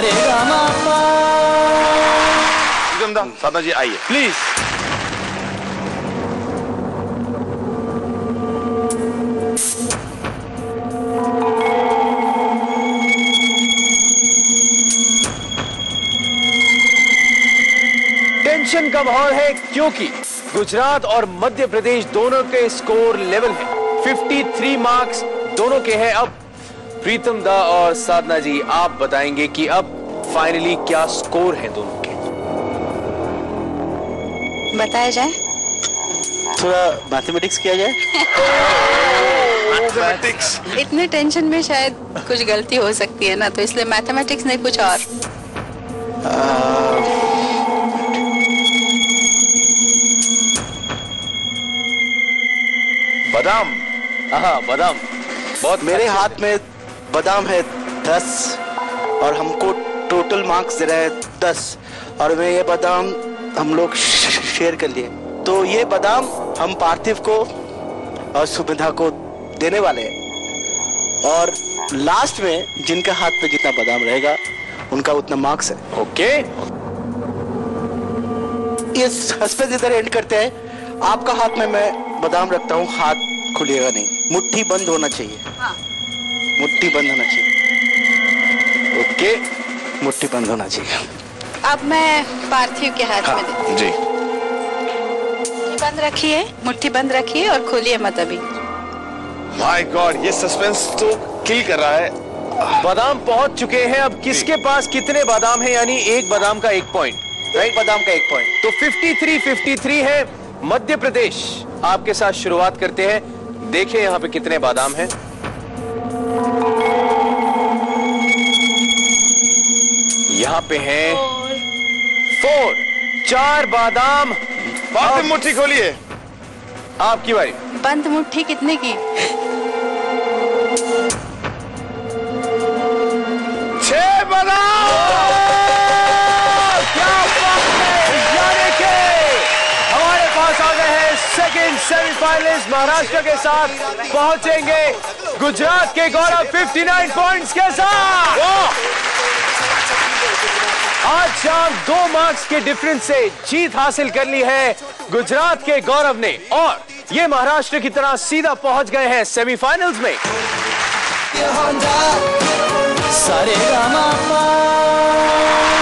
रे गा मा पा। साधना जी आइए प्लीज। टेंशन का माहौल है क्योंकि गुजरात और मध्य प्रदेश दोनों के स्कोर लेवल है 53 मार्क्स दोनों के हैं। अब प्रीतम दा और साधना जी आप बताएंगे कि अब फाइनली क्या स्कोर है दोनों के, बताया जाए। थोड़ा मैथमेटिक्स किया जाए। मैथमेटिक्स। इतने टेंशन में शायद कुछ गलती हो सकती है ना, तो इसलिए मैथमेटिक्स नहीं, कुछ और। बादाम। हाँ बादाम बहुत मेरे हाथ में बादाम है 10 और हमको टोटल मार्क्स दे रहे हैं 10 और वे ये बादाम हम लोग शेयर कर लिए, तो ये बादाम हम पार्थिव को और सुविधा को देने वाले हैं और लास्ट में जिनके हाथ पे जितना बादाम रहेगा उनका उतना मार्क्स है। ओके, ये सस्पेंस इधर एंड करते हैं। आपका हाथ में मैं बादाम रखता हूँ, हाथ खुलेगा नहीं, मुट्ठी बंद होना चाहिए। हाँ। मुट्ठी बंद होना चाहिए। ओके, मुट्ठी बंद होना चाहिए। अब मैं पार्थिव के हाथ में देती हूँ। जी। बंद रखिए, मुट्ठी बंद रखिए और खोलिए मत अभी। माय गॉड, ये सस्पेंस तो किल कर रहा है। बादाम पहुंच चुके हैं, अब किसके पास कितने बादाम हैं, यानी एक बादाम का 1 पॉइंट, राइट? बादाम का 1 पॉइंट। तो 53 है। मध्य प्रदेश आपके साथ शुरुआत करते हैं, देखिए यहाँ पे कितने बादाम हैं। यहाँ पे हैं 4 बादाम। बंद मुट्ठी खोलिए, आपकी बारी। बंद मुट्ठी कितने की? 6 बादाम। क्या बात है, यानी कि हमारे पास आ गए हैं सेकेंड सेमीफाइनलिस्ट। महाराष्ट्र के साथ पहुंचेंगे गुजरात के गौरव 59 पॉइंट्स के साथ। आज शाम 2 मार्क्स के डिफरेंस से जीत हासिल कर ली है गुजरात के गौरव ने और ये महाराष्ट्र की तरह सीधा पहुंच गए हैं सेमीफाइनल्स में। सा रे गा मा पा।